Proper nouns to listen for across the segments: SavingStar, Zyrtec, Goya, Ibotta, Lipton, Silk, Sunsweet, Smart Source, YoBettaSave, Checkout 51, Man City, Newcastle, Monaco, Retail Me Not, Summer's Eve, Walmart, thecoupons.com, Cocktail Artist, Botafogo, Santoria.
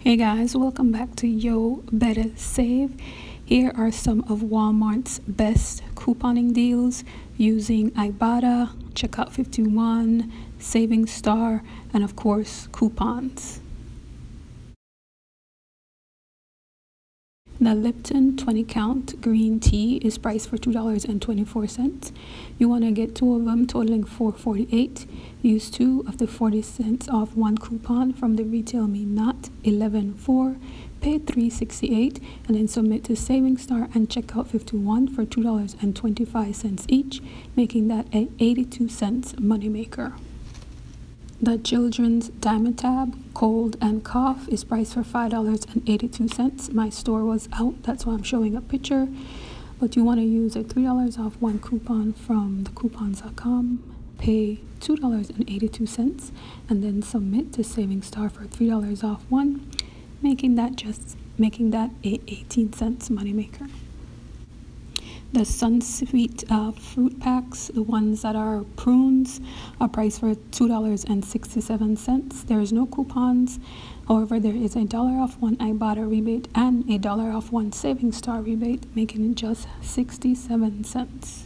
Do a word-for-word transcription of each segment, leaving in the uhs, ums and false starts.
Hey guys, welcome back to Yo Better Save. Here are some of Walmart's best couponing deals using Ibotta, Checkout fifty-one, SavingStar, and of course coupons. The Lipton twenty count green tea is priced for two dollars and twenty-four cents. You want to get two of them totaling four forty-eight. Use two of the forty cents off one coupon from the Retail Me Not eleven four. Pay three sixty-eight and then submit to SavingStar and Checkout fifty-one for two dollars and twenty-five cents each, making that an eighty-two cents moneymaker. The Children's Diamond Tab, Cold and Cough, is priced for five dollars and eighty-two cents. My store was out, that's why I'm showing a picture. But you want to use a three dollars off one coupon from the coupons dot com. Pay two dollars and eighty-two cents and then submit to SavingStar for three dollars off one, making that just making that a eighteen cents moneymaker. The Sunsweet uh, fruit packs, the ones that are prunes, are priced for two dollars and sixty-seven cents. There is no coupons. However, there is a dollar off one Ibotta rebate and a dollar off one SavingStar rebate, making it just sixty-seven cents.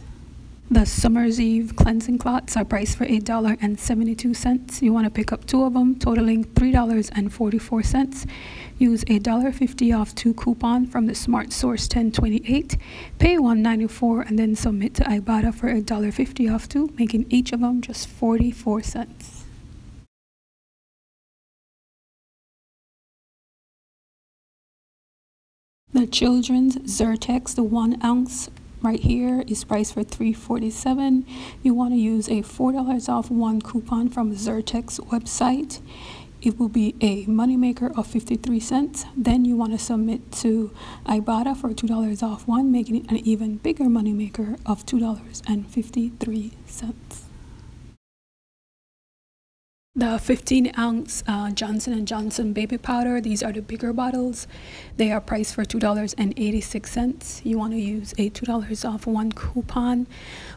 The Summer's Eve cleansing cloths are priced for eight dollars and seventy-two cents. You want to pick up two of them, totaling three dollars and forty-four cents. Use a one dollar fifty off two coupon from the Smart Source ten twenty-eight. Pay one ninety-four and then submit to Ibotta for one dollar fifty off two, making each of them just forty-four cents. The Children's Zyrtec, the one ounce right here, is priced for three forty-seven. You want to use a four dollars off one coupon from Zyrtec's website. It will be a moneymaker of fifty-three cents. Then you want to submit to Ibotta for two dollars off one, making it an even bigger moneymaker of two dollars and fifty-three cents. The fifteen ounce uh, Johnson and Johnson baby powder, these are the bigger bottles. They are priced for two dollars and eighty-six cents. You want to use a two dollars off one coupon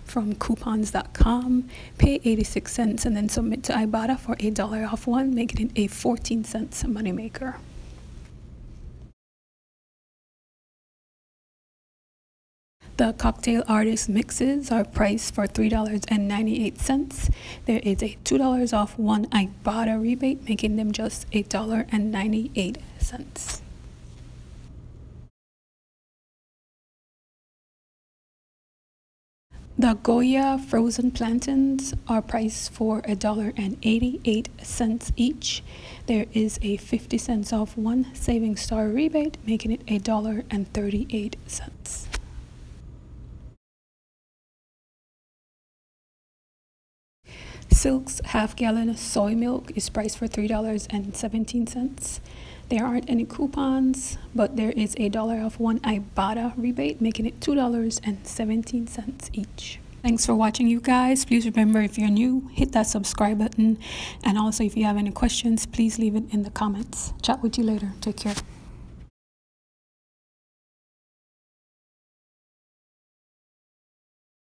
from coupons dot com. Pay eighty-six cents and then submit to Ibotta for a dollar off one, making it a fourteen cents moneymaker. The Cocktail Artist mixes are priced for three dollars and ninety-eight cents. There is a two dollars off one Ibotta rebate, making them just a dollar and ninety-eight cents. The Goya frozen plantains are priced for one dollar and eighty-eight cents each. There is a fifty cents off one SavingStar rebate, making it a dollar and thirty-eight cents. Silk's half-gallon soy milk is priced for three dollars and seventeen cents. There aren't any coupons, but there is a dollar off one Ibotta rebate, making it two dollars and seventeen cents each. Thanks for watching, you guys. Please remember, if you're new, hit that subscribe button. And also, if you have any questions, please leave it in the comments. Chat with you later. Take care.